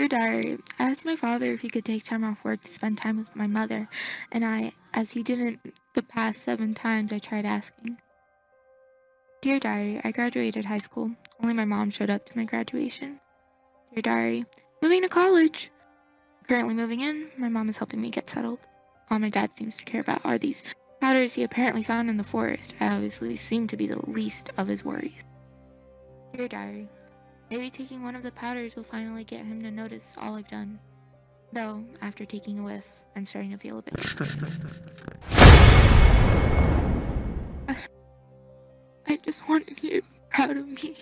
Dear Diary, I asked my father if he could take time off work to spend time with my mother, and I, as he didn't the past 7 times I tried asking. Dear Diary, I graduated high school. Only my mom showed up to my graduation. Dear Diary, moving to college! Currently moving in, my mom is helping me get settled. All my dad seems to care about are these powders he apparently found in the forest. I obviously seem to be the least of his worries. Dear Diary, maybe taking one of the powders will finally get him to notice all I've done. Though, after taking a whiff, I'm starting to feel a bit... I just wanted you to be proud of me.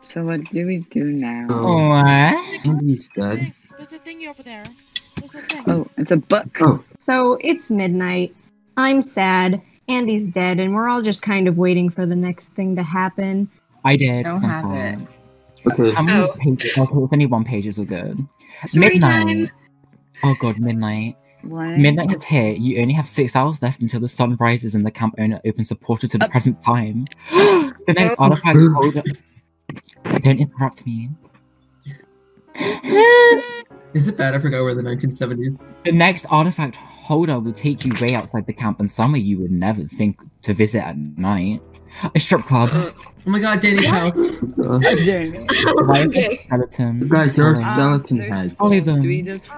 So what do we do now? What? He's dead. There's a thingy over there. Oh, it's a book. Oh. So it's midnight. I'm sad. Andy's dead, and we're all just kind of waiting for the next thing to happen. I did. Don't have it. Okay. How many pages? Okay, if any 1 pages are good. Story midnight. Time. Oh god, midnight. What? Midnight has hit. You only have 6 hours left until the sun rises and the camp owner opens the portal to the present time. The next artifact holds up. Don't interrupt me. Is it bad? I forgot we're in the 1970s. The next artifact holder will take you way outside the camp and somewhere you would never think to visit at night. A strip club. Oh my god, Danny's house. Skeleton. Guys, there are skeleton heads.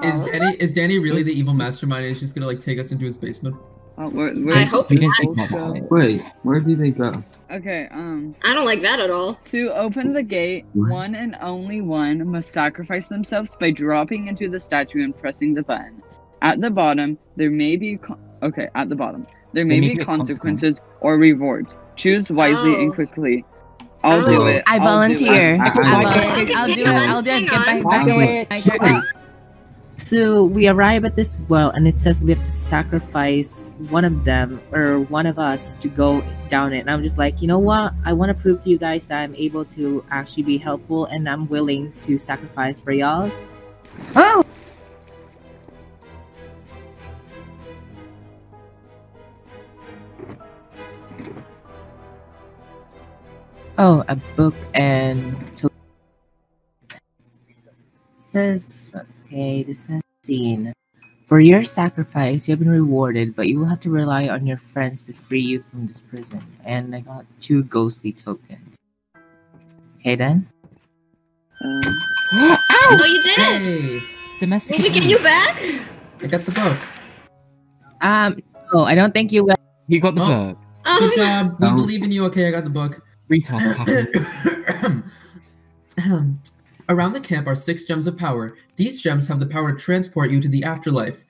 Is Danny really the evil mastermind and is just gonna like take us into his basement? I hope not. Wait, where do they go? Okay, I don't like that at all. To open the gate, one and only one must sacrifice themselves by dropping into the statue and pressing the button. At the bottom, there may be consequences or rewards. Choose wisely and quickly. I'll do it. I volunteer. I'll do it. I'll do it. Get back. So we arrive at this well, and it says we have to sacrifice one of them or one of us to go down it. And I'm just like, you know what? I want to prove to you guys that I'm able to actually be helpful, and I'm willing to sacrifice for y'all. Oh! Oh, a book and to says. Okay, this is seen. For your sacrifice, you have been rewarded, but you will have to rely on your friends to free you from this prison. And I got 2 ghostly tokens. Okay, then. Ow! No, you didn't! Hey, domestic. Did we get you back? I got the book. No, I don't think you will. You got the book. Good job. We believe in you. Okay, I got the book. Retoss copy. Around the camp are 6 gems of power. These gems have the power to transport you to the afterlife.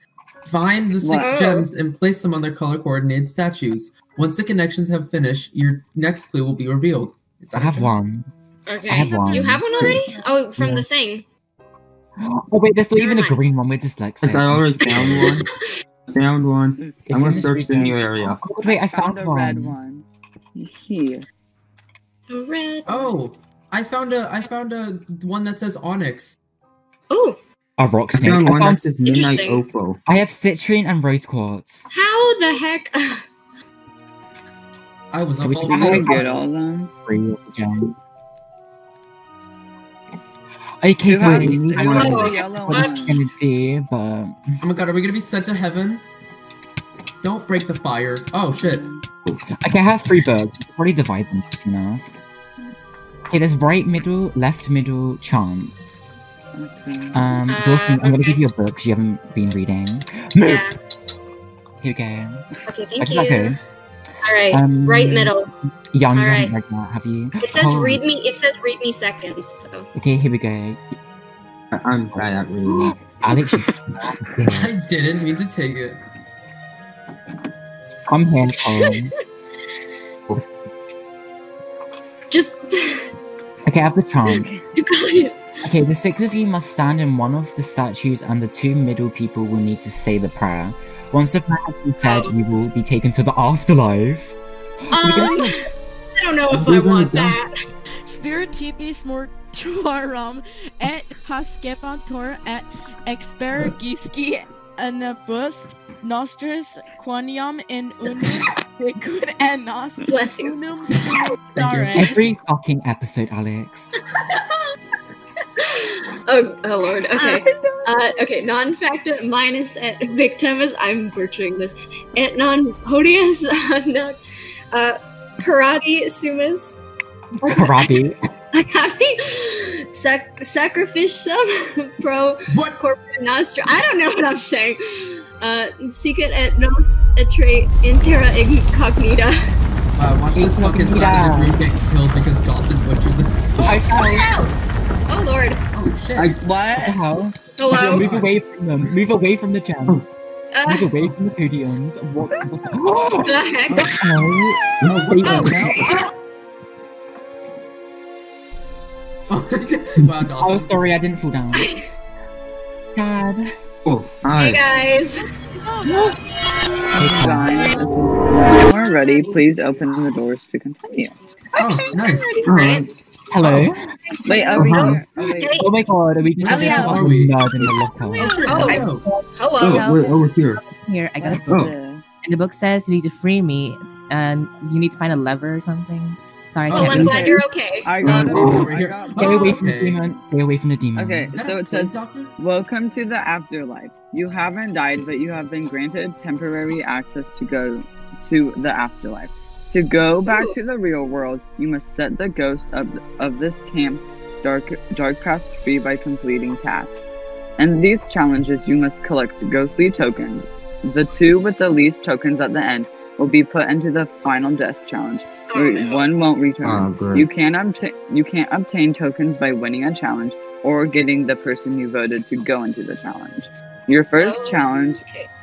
Find the 6 gems and place them on their color-coordinated statues. Once the connections have finished, your next clue will be revealed. I have one. Okay. I have one. You have one already? Oh, from the thing. Oh wait, there's not even a green one. We're dyslexic. I already found one. Found one. I'm gonna search the new area. Oh, wait, I found a red one. Here. A red. Oh. I found a one that says onyx. Ooh. A rock snake. I found one that says midnight opal. I have citrine and rose quartz. How the heck? I was a false. I get all them. I can't really see, but oh my god, are we gonna be sent to heaven? Don't break the fire. Oh shit. Okay, I have three birds. Probably divide them, you know. Okay, there's right middle, left middle, chance. Okay. I'm gonna give you a book because you haven't been reading. Move. Yeah. Here we go. Okay, thank you. Like alright, right middle. Yeah, I'm right. Like that, have you? It says read me. It says read me second. So. Okay, here we go. I'm bad at reading. Alex, I didn't mean to take it. Come here, Colin. Just. Okay, I have the charm. You guys. Okay, the six of you must stand in one of the statues, and the two middle people will need to say the prayer. Once the prayer has been said, you will be taken to the afterlife. I don't know if I want that. Spirit TP's more tuaram et paskepantor et expergiski anabus nostris quaniam in unum. Bless you. Every fucking episode, Alex. oh lord. Okay. Okay. Non facta minus et victimus. I'm butchering this. Et non podius non. Karate sumus. Karate. Sacrificium pro corpora nostra. I don't know what I'm saying. Secret et nos etre intera incognita. Wow, watch this fucking Simon and Reed get killed because Dawson butchered them. Oh lord. Oh shit. What the hell? Hello? Move away from them. Move away from the channel. Move away from the podiums. What the fuck? What the heck? Wow, Dawson. Oh, sorry, I didn't fall down. God. Oh, hi. Hey guys! When we're ready, please open the doors to continue. Oh, okay, nice. Hello. Wait, are we here? Oh my god, are we just in the locker? Oh, hello. Oh, we're here. Here, I got a book. And the book says you need to free me, and you need to find a lever or something. Sorry, oh, I'm glad you're okay. Stay away from the demon. Stay away from the demon. Okay, so it says, welcome to the afterlife. You haven't died, but you have been granted temporary access to go to the afterlife. To go back to the real world, you must set the ghost of this camp's dark past free by completing tasks. And these challenges, you must collect ghostly tokens. The two with the least tokens at the end will be put into the final death challenge. One won't return. Oh, you can't obtain tokens by winning a challenge or getting the person you voted to go into the challenge. Your first challenge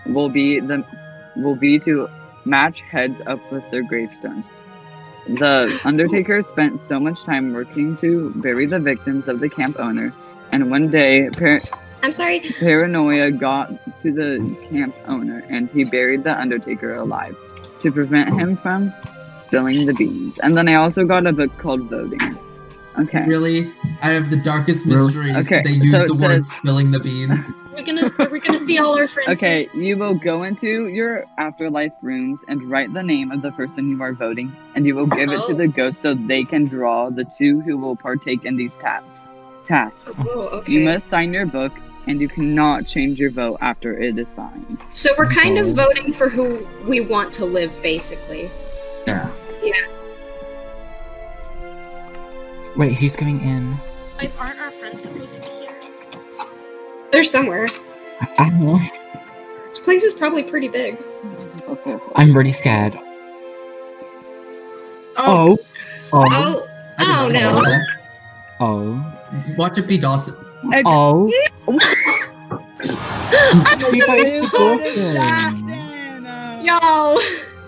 will be to match heads up with their gravestones. The undertaker spent so much time working to bury the victims of the camp owner, and one day paranoia got to the camp owner and he buried the undertaker alive to prevent him from spilling the beans. And then I also got a book called Voting. Okay. Really? Out of the darkest mysteries, they used the word spilling the beans. We're gonna see all our friends. Okay, you will go into your afterlife rooms and write the name of the person you are voting, and you will give it to the ghost so they can draw the two who will partake in these tasks. Oh, okay. You must sign your book, and you cannot change your vote after it is signed. So we're kind of voting for who we want to live, basically. Yeah. Yeah. Wait, who's going in? Like, aren't our friends supposed to be here? They're somewhere. I don't know. This place is probably pretty big. I'm really scared. Oh. Oh no. Oh. Watch it be Dawson. Oh. Yo.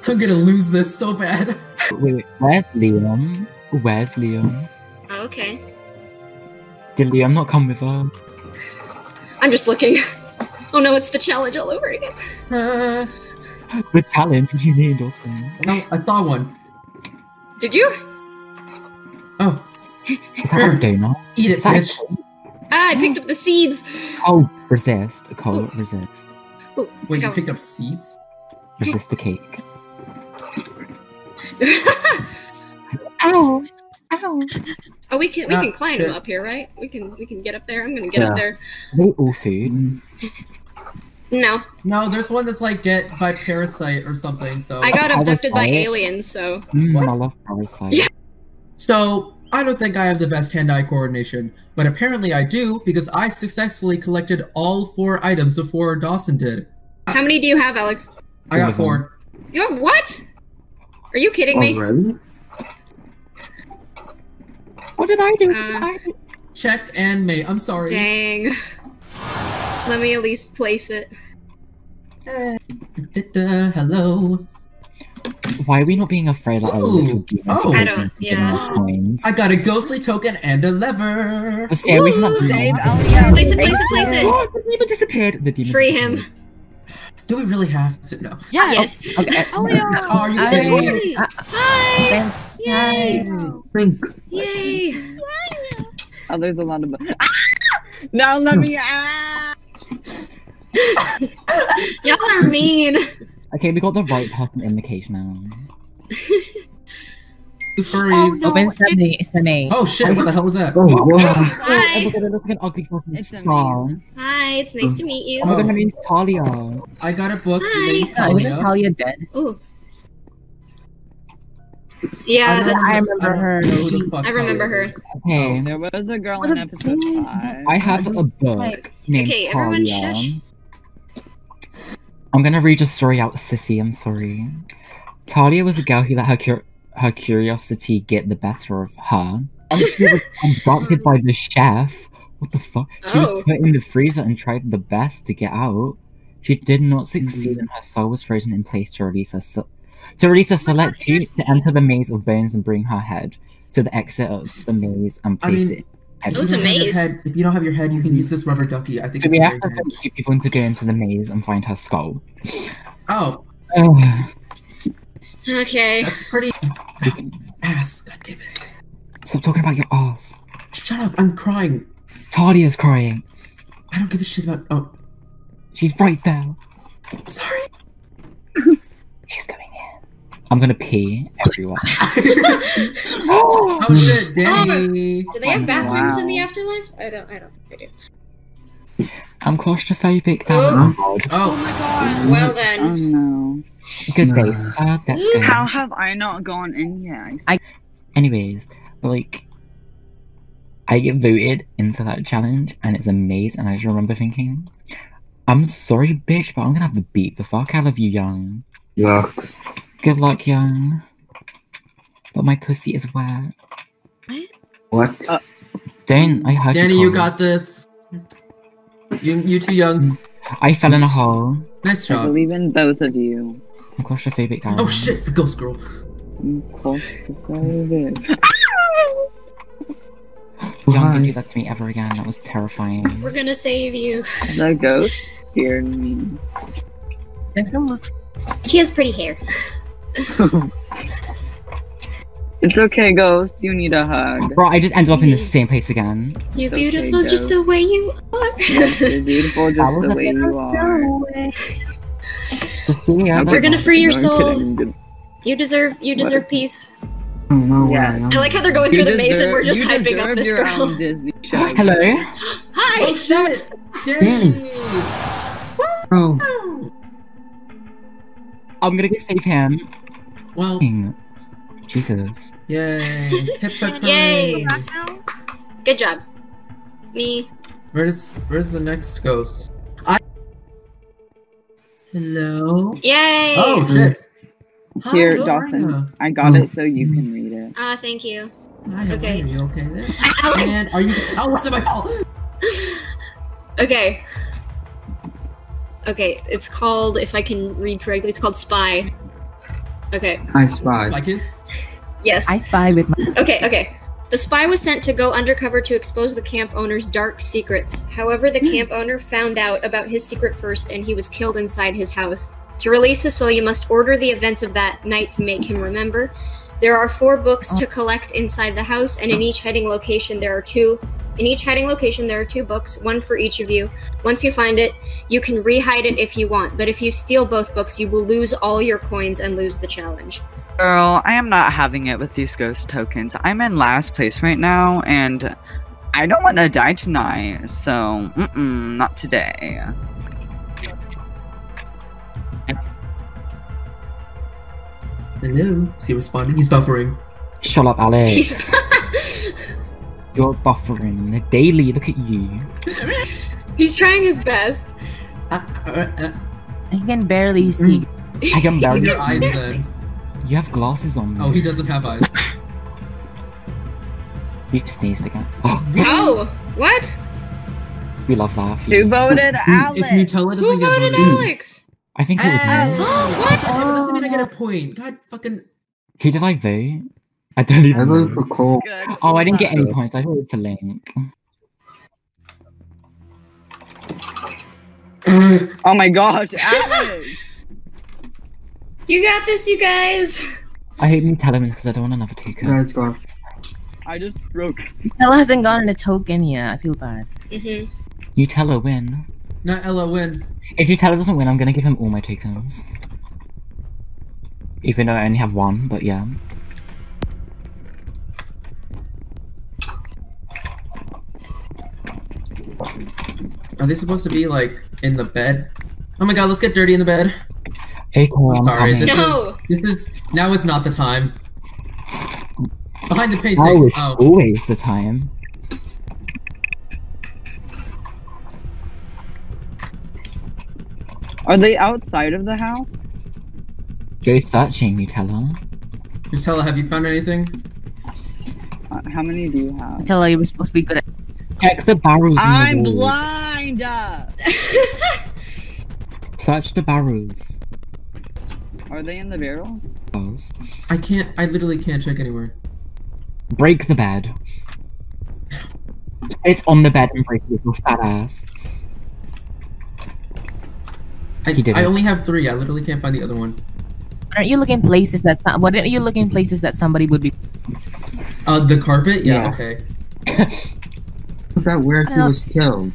I'm gonna lose this so bad. Wait, where's Liam? Where's Liam? Oh, okay. Did Liam not come with her? I'm just looking. Oh no, it's the challenge all over again. The challenge? What do you mean, Dawson? No, I saw one. Did you? Oh. Is that a donut? Eat it, bitch. Ah, I picked up the seeds. Oh, resist. Call it resist. Ooh, wait, you picked up seeds? Resist the cake. Ow! Ow. Oh, we can climb up here, right? We can get up there. I'm gonna get up there. Oofy. No. No, there's one that's like get by parasite or something. So I got abducted by aliens. So I love parasite. Yeah. So I don't think I have the best hand-eye coordination, but apparently I do because I successfully collected all 4 items before Dawson did. How many do you have, Alex? I got 4. You have what? Are you kidding me? Already? What did I do? Check and mate. I'm sorry. Dang. Let me at least place it. Hello. Why are we not being afraid of our little demons? Oh, I don't. Yeah. I got a ghostly token and a lever. Okay, we cannot place it. Place it. Place it. Oh, the demon disappeared. The demon. Free him. Do we really have to? No. Yeah. Yes. Okay. Oh, yeah. Oh, are you kidding? Hi. Yay. Yay. Oh, there's a lot of. No, let me. Y'all are mean. Okay, we got the right person in the cage now. The furries. Oh, no, it's the maid. Oh shit, what the hell was that? Oh, wow. Hi. Hi, it's nice to meet you. Oh my god, her name's Talia. I got a book. Hi. Talia dead. Ooh. Yeah, that's. I remember her. I remember her. Okay, there was a girl in episode 5. I have a book named Talia. Okay, everyone shush. I'm gonna read a story out, sissy, I'm sorry. Talia was a girl who let her curiosity get the better of her. And she was abducted by the chef. What the fuck? She was put in the freezer and tried the best to get out. She did not succeed and her soul was frozen in place to release her select two to enter the maze of bones and bring her head to the exit of the maze and place it. It was a maze. If you don't have your head, you can use this rubber ducky. I think so. We have to find 2 people to go into the maze and find her skull. Oh. Okay. That's pretty ass. God damn it. Stop talking about your ass. Shut up. I'm crying. Talia's crying. I don't give a shit about. Oh. She's right there. Sorry. She's coming in. I'm gonna pee everyone. Oh shit, Danny. Do they have bathrooms in the afterlife? I don't think they do. I'm claustrophobic. Oh my god. Well then. Oh no. Good day, sir. That's good. How have I not gone in yet? Anyways, like, I get voted into that challenge, and it's a maze, and I just remember thinking, I'm sorry, bitch, but I'm gonna have to beat the fuck out of you, young. Yeah. Good luck, young. But my pussy is wet. What? Don't, I heard Danny, you got this. You too young. I fell in a hole. Nice job. I believe in both of you. I'm claustrophobic, Darren. Oh shit, it's a ghost girl. I'm claustrophobic. Young, don't do that to me ever again. That was terrifying. We're gonna save you. The ghost scared me. She has pretty hair. It's okay, Ghost. You need a hug. Bro, I just ended up in the same place again. You're beautiful just the way you are. Yes, you're beautiful just the way you are. We're gonna free your soul. You deserve peace. Yeah. I like how they're going through the maze and we're just hyping up this girl. Hello. Hi. Oh, shit. Oh. I'm gonna go save him. Well. Jesus. Yay. Yay. Good job. Me. Where's the next ghost? Hello? Yay! Oh shit. Here, Dawson. I got it so you can read it. Ah, thank you. Okay. Are you okay there? And are you Oh, what's in my fault? Okay. Okay, it's called, if I can read correctly, it's called Spy. Okay. I spy. Spy Kids? Yes. I spy with my- Okay. The spy was sent to go undercover to expose the camp owner's dark secrets. However, the camp owner found out about his secret first and he was killed inside his house. To release his soul, you must order the events of that night to make him remember. There are 4 books to collect inside the house, and in each hiding location there are 2. In each hiding location, there are 2 books, one for each of you. Once you find it, you can re-hide it if you want, but if you steal both books, you will lose all your coins and lose the challenge. Girl, I am not having it with these ghost tokens. I'm in last place right now, and I don't want to die tonight, so not today. Hello? Is he responding? He's buffering. Shut up, Alex. You're buffering daily, look at you. He's trying his best. I can barely see. I can barely see. You have glasses on me. Oh, he doesn't have eyes. You sneezed again. Oh! What? We love that. Who voted Alex? If Nutella doesn't get voted, Alex? I think it was me. What? That doesn't mean I get a point. God fucking. Who did I vote? I don't even know. Oh, I didn't get any points. I voted for Link. Oh my gosh, Alex! You got this, you guys! I hate me telling this because I don't want another token. No, it's gone. I just broke. Nutella hasn't gotten a token yet. I feel bad. You tell her win. No, Ella win. If you tell her doesn't win, I'm gonna give him all my tokens. Even though I only have one, but yeah. Are they supposed to be, like, in the bed? Oh my god, let's get dirty in the bed. Acorn, sorry, this is now is not the time. Behind the painting. Now is always the time. Are they outside of the house? Go searching, Nutella. Nutella, have you found anything? How many do you have? Nutella, you were supposed to be good at. Check the barrels. I'm blind. Search the barrels. Are they in the barrel? I can't. I literally can't check anywhere. Break the bed. It's on the bed and break it with your fat ass. I only have three. I literally can't find the other one. Aren't you looking places that? Why don't you look in places that somebody would be? The carpet. Yeah. Okay. About where he was killed.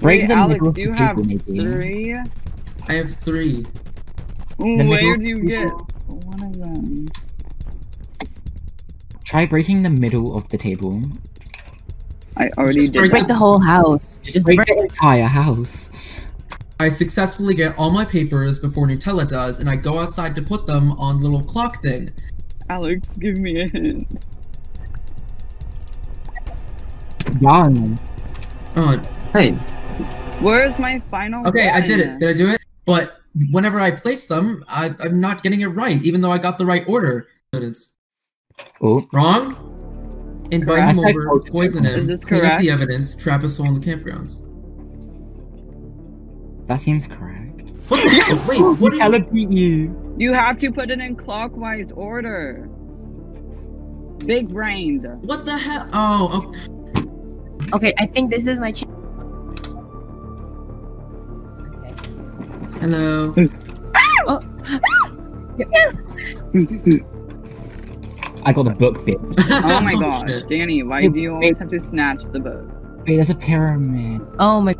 Break the middle. You have three. I have three. Where do you get one of them? Try breaking the middle of the table. I already did. Break the whole house. Just break the entire house. I successfully get all my papers before Nutella does, and I go outside to put them on the little clock thing. Alex, give me a hint. Gone. Oh, hey. Where's my final? Okay, I did it. Did I do it? But whenever I place them, I'm not getting it right, even though I got the right order. Oh. Wrong? Invite him over, poison him, clean up the evidence, trap us all in the campgrounds. That seems correct. What the hell? Wait, what telebeat you? You have to put it in clockwise order. Big brained. What the hell? Oh, okay. Okay, I think this is my chance. Hello. Oh. I got the book bit. Oh my gosh, shit. Danny, why do you always have to snatch the book? Wait, there's a pyramid. Oh my.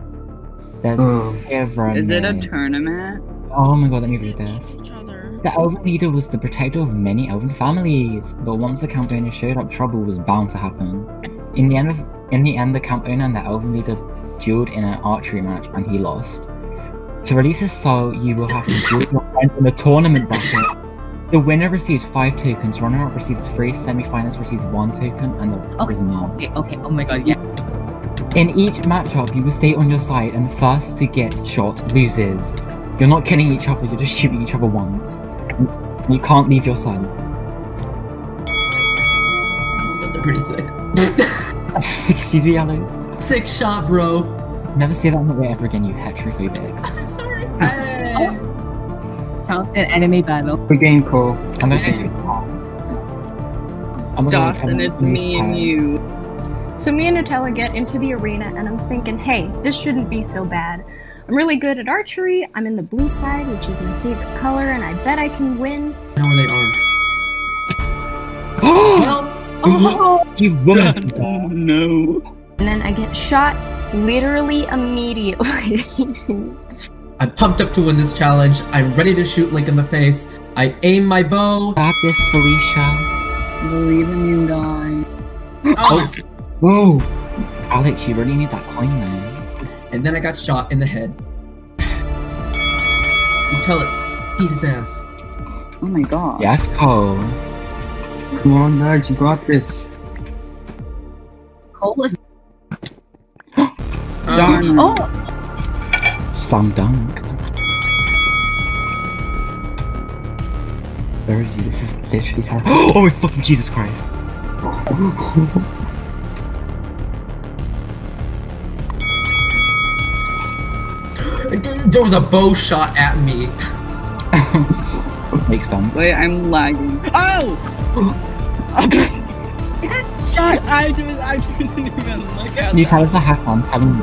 There's a pyramid. Is it a tournament? Oh my god, let me read this. The elven leader was the protector of many elven families, but once the camp owner showed up, trouble was bound to happen. In the end, the camp owner and the elven leader dueled in an archery match, and he lost. To release his soul, you will have to duel your friend in the tournament bracket. The winner receives 5 tokens, runner-up receives 3, semi-finals receives 1 token, and the rest is none. Okay, oh my god, yeah. In each matchup, you will stay on your side, and first to get shot loses. You're not killing each other, you're just shooting each other once. You can't leave your side. Oh my god, they're pretty thick. 6 Alex. 6 shot, bro. Never say that on the way ever again, you heterophobic. I'm sorry. Talented enemy battle. The game call. I'm gonna hit you. Dawson, it's me and you. So me and Nutella get into the arena, and I'm thinking, hey, this shouldn't be so bad. I'm really good at archery. I'm in the blue side, which is my favorite color, and I bet I can win. No, they aren't. Well, you woman! Oh no! And then I get shot literally immediately. I'm pumped up to win this challenge. I'm ready to shoot Link in the face. I aim my bow. Got this, Felicia. Believe in you, guy. Oh! Whoa! Alex, you really need that coin now. And then I got shot in the head. You tell it. Eat his ass. Oh my god. Yeah, that's Cole. Come on, guys, you got this. Cole is. Darn. Oh! Slam dunk. Where is he? This is literally terrible. Oh my fucking Jesus Christ! There was a bow shot at me. Makes sense. Wait, I'm lagging. Oh! Shot! I didn't even look at. You tell us a hack on, tell him.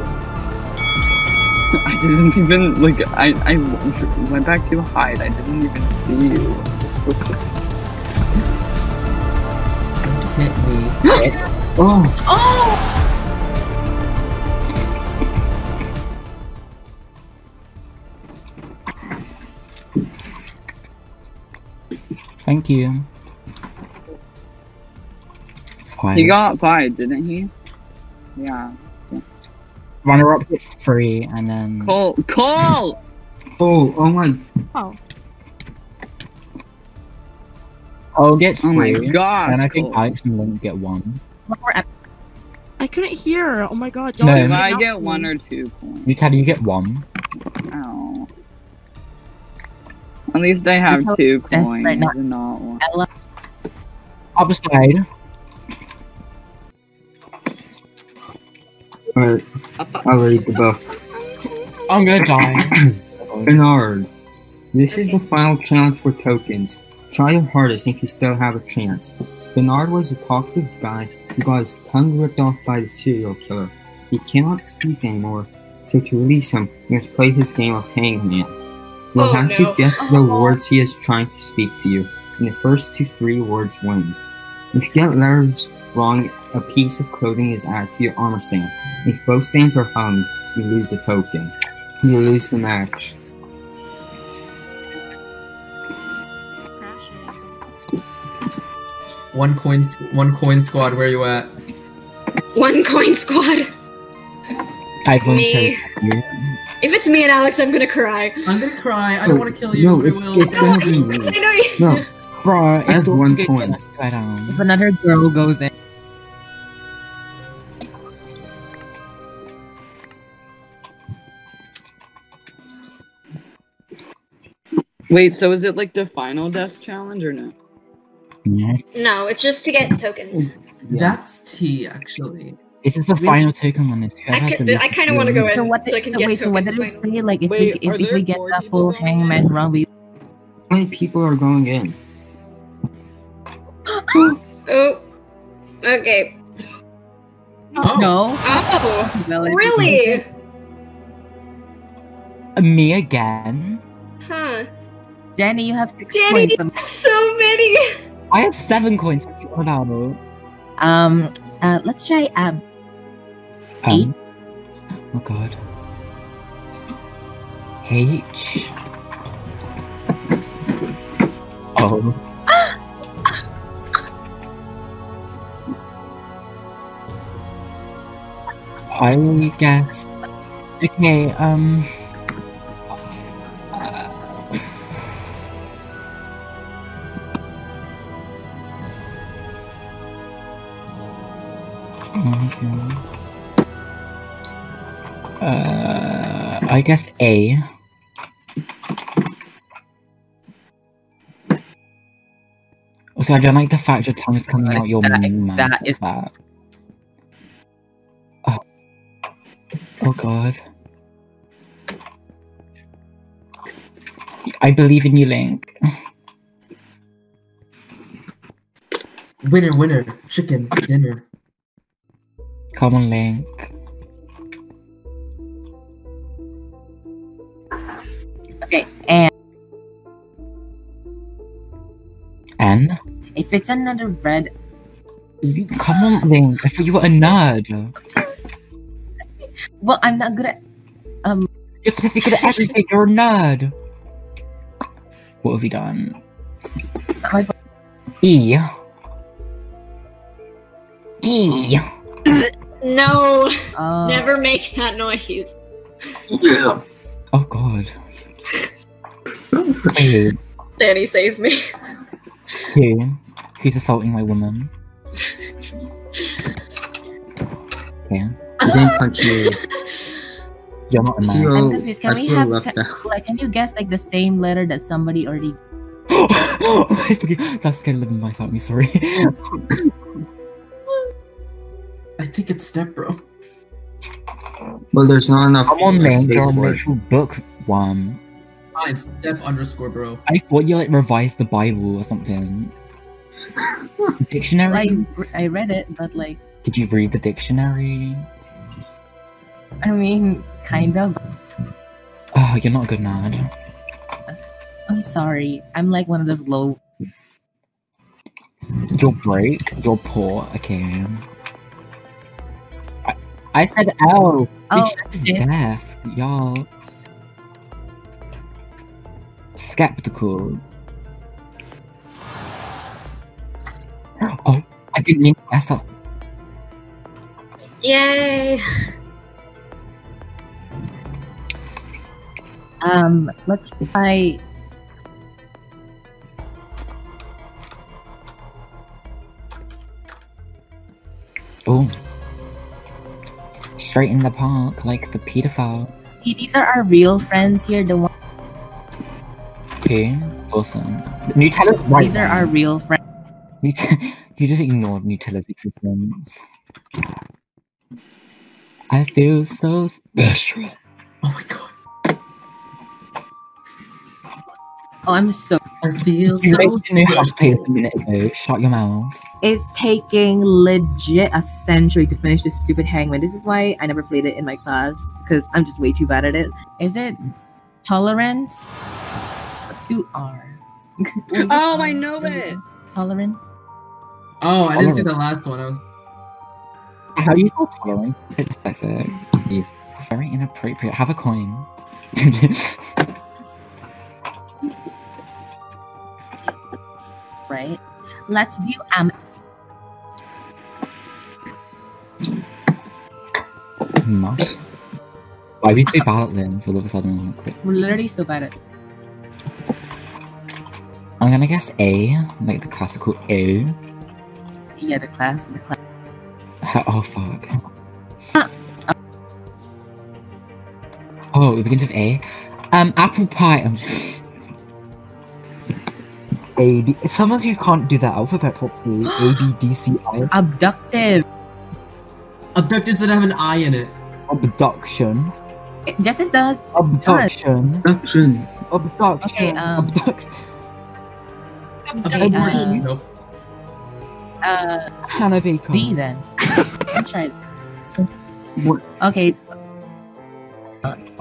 I didn't even look. I went back to hide. I didn't even see you. Don't hit me. Oh! Oh! Thank you. Five. He got 5, didn't he? Yeah. Runner up gets 3, and then. Cole! Oh my. Oh. I'll get 3. Oh my god! And I think Alex and Link get 1. I couldn't hear. Oh my god! No, I get 1 or 2 points. You tell you get 1. Oh. At least I have 2 coins right now. And not 1. I'll just hide. Alright. I'll read the book. I'm gonna die. Bernard, this is the final chance for tokens. Try your hardest if you still have a chance. Bernard was a talkative guy who got his tongue ripped off by the serial killer. He cannot speak anymore, so to release him, you must play his game of hangman. You'll have to guess the words he is trying to speak to you, and the first to 3 words wins. If you get letters wrong, a piece of clothing is added to your armor stand. If both stands are hung, you lose a token. You lose the match. One coin squad, where you at? One coin squad. Me. If it's me and Alex, I'm gonna cry. I'm gonna cry. I don't want to kill you. No, I know you. No, bro. I have 1 coin. If another girl goes in. Wait, so is it like the final death challenge or no? No, it's just to get tokens. Yeah. That's T, actually. It's just the final token one. I kind of want to go in so I can get tokens. So what did it say? Like, if we get the full hangman run, we... How many people are going in? Oh. Okay. Oh. No. Oh. Really? Me again? Huh. Danny, you have 6 points. Danny, so many! I have 7 coins. Let's try 8. Oh god. H. Oh. I guess. Okay. I guess A. Also, I don't like the fact your tongue is coming out your mouth. That is bad. Oh god. I believe in you, Link. Winner, winner, chicken dinner. Come on, Link. Okay, and... N? If it's another red... Come on, Link. I thought you were a nerd. Well, I'm not good at... You're supposed to be good at everything. You're a nerd. What have we done? However, no, never make that noise. Yeah. Oh god. Danny, save me. Yeah. He's assaulting my woman. Yeah. He didn't punch you. You're not a man. I'm confused. Can we have? Can you guess like the same letter that somebody already? I forget. That scared the living life out of me. Sorry. I think it's Snapbro. Well, there's not enough. Come on, man. You're a book one. It's step underscore bro. I thought you like revised the Bible or something. The dictionary. I read it, but like. Did you read the dictionary? I mean, kind of. Oh, you're not a good man. I'm sorry. I'm like one of those low. You're broke. You're poor. Okay. I said ow. Oh, it's deaf, y'all. Skeptical. Oh, I didn't mean to ask that. Yay! Let's try... Oh. Straight in the park, like the pedophile. Hey, these are our real friends here, the one... Okay, awesome. Nutella's right. These are our real friends. You just ignored Nutella's existence. I feel so special. Oh my god. Oh, I'm so. I feel so. You how to play this a minute ago. Shut your mouth. It's taking legit a century to finish this stupid Hangman. This is why I never played it in my class because I'm just way too bad at it. Is it tolerance? Let's do R. Oh, I know it. Tolerance. Oh, I didn't see the last one. How do you spell tolerance? It's dyslexic. Very inappropriate. Have a coin. Right. Let's do must. Why are we so bad at this? All of a sudden, quit. We're literally so bad at. I'm gonna guess A, like the classical A. Yeah, the class. Oh fuck. Oh, it begins with A. Apple pie. A B. Sometimes you can't do that alphabet properly. A B D C I. Abductive. Abductive doesn't have an I in it. Abduction. Yes, it does. Abduction. Abduction. Abduction. Okay. Abduction. Okay, Hannah Baker. B then. Let's try it. Okay.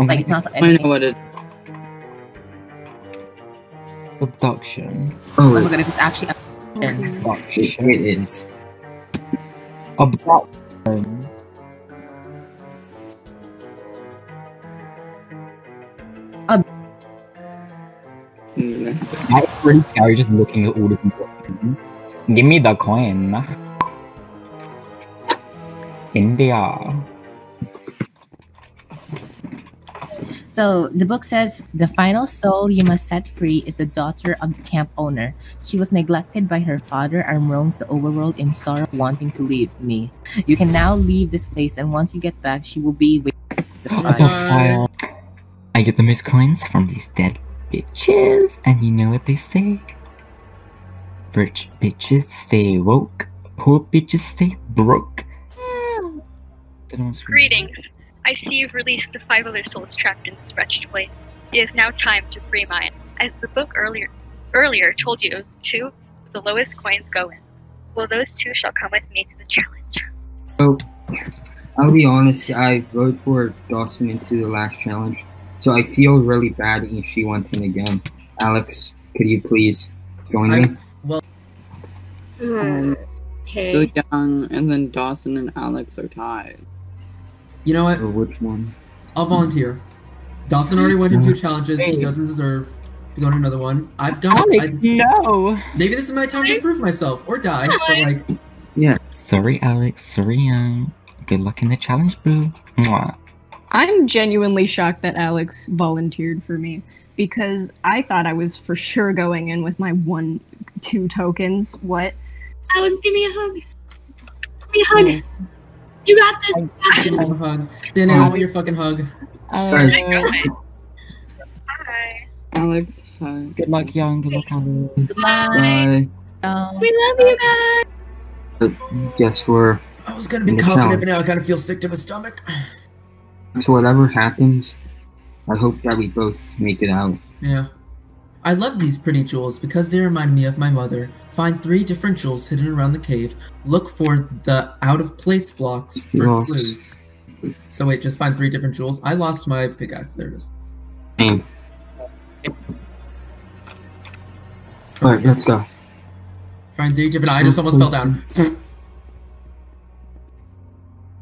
Like it's not I know what it. Abduction. Oh my god, if it's actually abduction. It is. Abduction. That's pretty scary just looking at all the people. Give me the coin. India. So the book says the final soul you must set free is the daughter of the camp owner. She was neglected by her father and roams the overworld in sorrow, wanting to leave me. You can now leave this place, and once you get back, she will be with the I get the most coins from these dead bitches, and you know what they say. Rich bitches stay woke, poor bitches stay broke. Greetings. I see you've released the five other souls trapped in this wretched place. It is now time to free mine. As the book earlier told you, two of the lowest coins go in. Well, those two shall come with me to the challenge. So, I'll be honest, I voted for Dawson into the last challenge, so I feel really bad if she went in again. Alex, could you please join me? Okay. So Young and then Dawson and Alex are tied. You know what? Or which one? I'll volunteer. Dawson already went into two challenges he doesn't deserve. We go on another one. I've done. Alex, no. Maybe this is my time to prove myself or die. But like, yeah. Sorry, Alex. Sorry. Good luck in the challenge, boo. Mwah. I'm genuinely shocked that Alex volunteered for me because I thought I was for sure going in with my 1-2 tokens. What? Alex, give me a hug. Give me a hug. Oh. You got this. Give me a hug. Then I want your fucking hug. Alex, hi. Good luck, Young. Good luck, Alex. Goodbye. Bye. We love you guys. Guess we're. I was gonna be confident, but now I kind of feel sick to my stomach. So whatever happens, I hope that we both make it out. Yeah. I love these pretty jewels because they remind me of my mother. Find 3 different jewels hidden around the cave. Look for the out-of-place blocks for clues. So wait, just find 3 different jewels. I lost my pickaxe. There it is. Same. Alright, let's go. Find 3 different- I just almost fell down.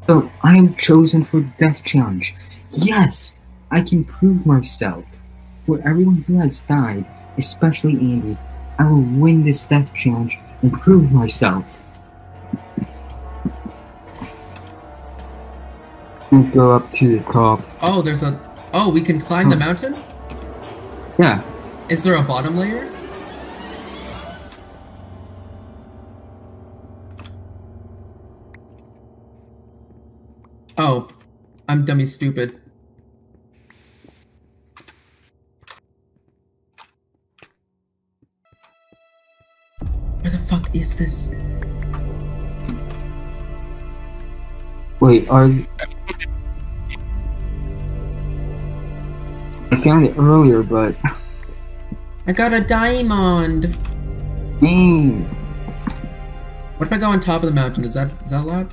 So, I am chosen for the death challenge. Yes! I can prove myself. For everyone who has died, especially Andy, I will win this death challenge and prove myself. We go up to the top. Oh, there's a- Oh, we can climb the mountain? Yeah. Is there a bottom layer? Oh, I'm dummy stupid. Where the fuck is this? Wait, I found it earlier, but... I got a diamond! Dang! What if I go on top of the mountain? Is that allowed?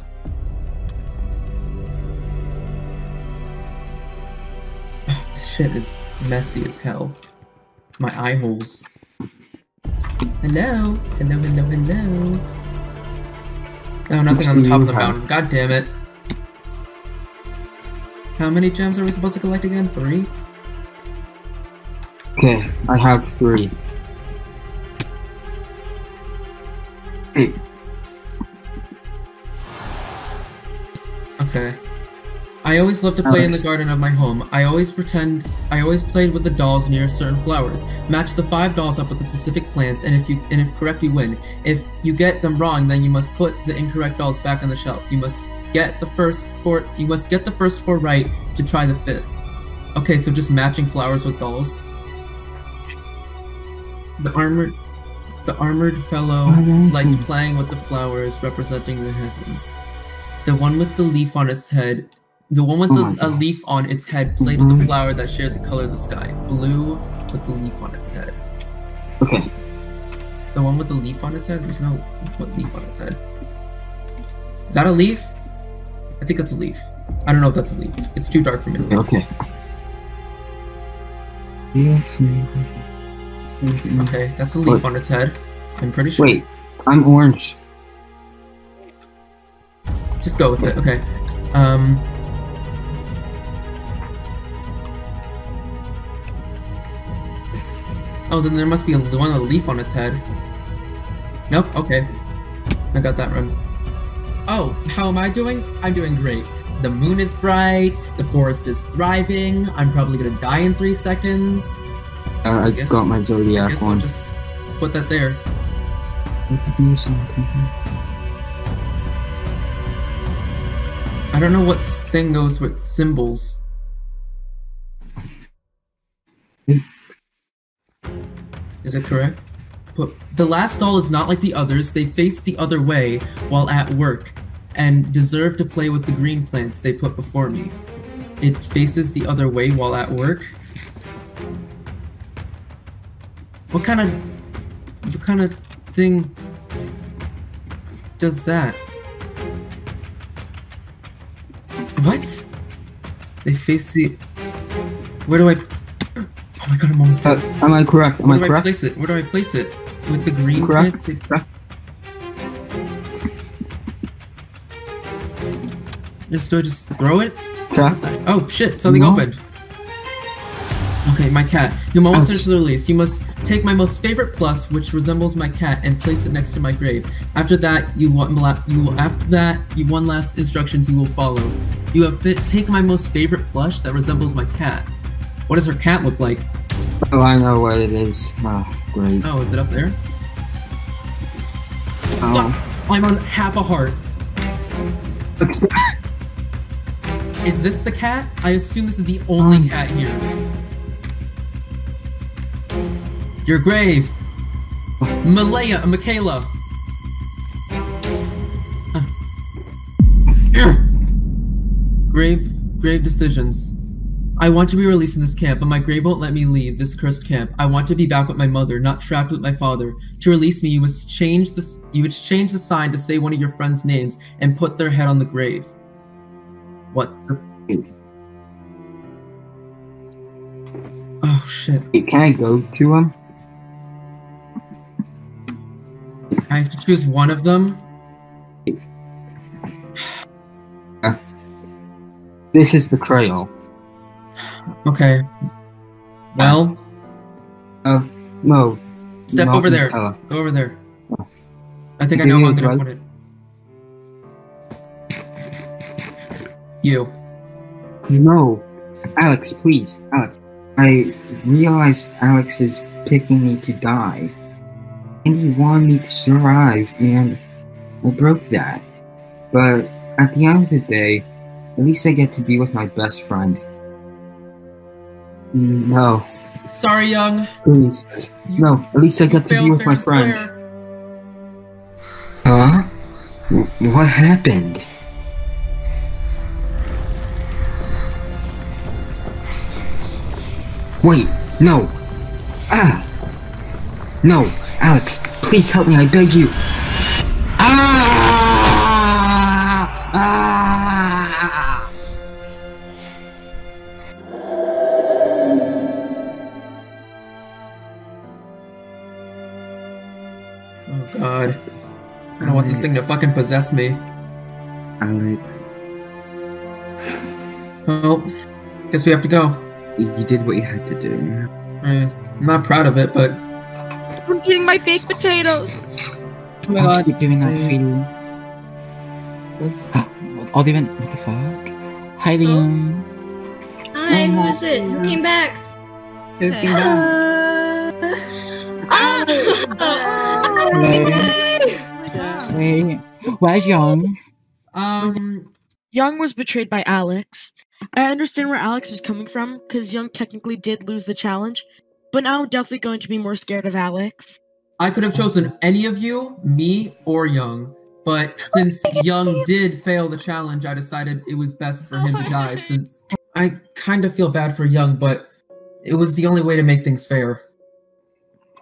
Shit is messy as hell. My eye holes. Hello? Hello, hello, hello. Oh, nothing on the top of the mountain. God damn it. How many gems are we supposed to collect again? 3? Okay, I have 3. Okay. I always love to play in the garden of my home. I always played with the dolls near certain flowers. Match the 5 dolls up with the specific plants, and if correct, you win. If you get them wrong, then you must put the incorrect dolls back on the shelf. You must get the first 4 right to try the 5th. Okay, so just matching flowers with dolls. The armored fellow liked playing with the flowers representing the heavens. The one with the leaf on its head. The one with a leaf on its head played with the flower that shared the color of the sky. Blue with the leaf on its head. Okay. The one with the leaf on its head? There's no... What leaf on its head? Is that a leaf? I think that's a leaf. I don't know if that's a leaf. It's too dark for me to look. Okay. Okay, that's a leaf on its head. I'm pretty sure. Wait, I'm orange. Just go with it, okay. Oh, then there must be one with a leaf on its head. Nope, okay. I got that one. Oh, how am I doing? I'm doing great. The moon is bright, the forest is thriving, I'm probably gonna die in 3 seconds. I got my Zodiac one. I'll just put that there. I don't know what thing goes with symbols. Is it correct? But the last doll is not like the others. They face the other way while at work and deserve to play with the green plants they put before me. It faces the other way while at work? What kind of thing does that? What? They face the... Where do I... Oh my god, I'm almost dead. Am I correct? Am I correct? Where do I place it? Where do I place it? With the green plants? Correct. Do I just throw it? Correct. Oh shit, something opened. Okay, my cat. Your mom will search the release. You must take my most favorite plus, which resembles my cat, and place it next to my grave. After that, you one last instructions you will follow. You have take my most favorite plush that resembles my cat. What does her cat look like? Oh, I know what it is. Oh, great. Oh, is it up there? Oh. I'm on half a heart. Is this the cat? I assume this is the only cat here. Your grave! Michaela! Grave decisions. I want to be released from this camp, but my grave won't let me leave this cursed camp. I want to be back with my mother, not trapped with my father. To release me, you must change the sign to say one of your friends' names and put their head on the grave. What the... Oh, shit. Can I go to him? I have to choose one of them. This is betrayal. Okay. Well. No. Step over there. Go over there. Oh. I think I know how I'm gonna put it. You. No, Alex, please, Alex. I realize Alex is picking me to die, and he wanted me to survive, and I broke that. But at the end of the day, at least I get to be with my best friend. No. Sorry, Young. Please. No, at least I got to be with my friend. Huh? What happened? Wait, no. Ah! No, Alex, please help me, I beg you. Ah! Ah! Oh god. I don't want this thing to fucking possess me. Alex. Well, guess we have to go. You did what you had to do. I'm not proud of it, but... I'm eating my baked potatoes! Oh my god. Keep doing that, sweetie. What's... all even... What the fuck? Hi, Liam. Hi, who is it? Who came back? Who came back? Wait. Where's Young? Young was betrayed by Alex. I understand where Alex was coming from, because Young technically did lose the challenge, but now I'm definitely going to be more scared of Alex. I could have chosen any of you, me, or Young, but since Young did fail the challenge, I decided it was best for him to die, since I kind of feel bad for Young, but it was the only way to make things fair.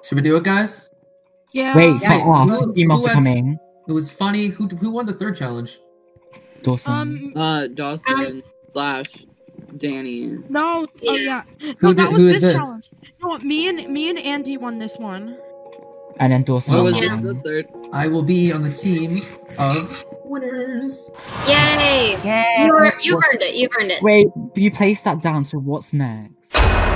Should we do it, guys? Yeah. Wait, emails are coming. It was funny. Who won the third challenge? Dawson. Dawson. Slash Danny. No, oh yeah. No, that was this challenge. No, me and Andy won this one. And then Dawson. What was the third? I will be on the team of winners. Yay! Yay! You earned it. You earned it. Wait, you placed that down. So what's next?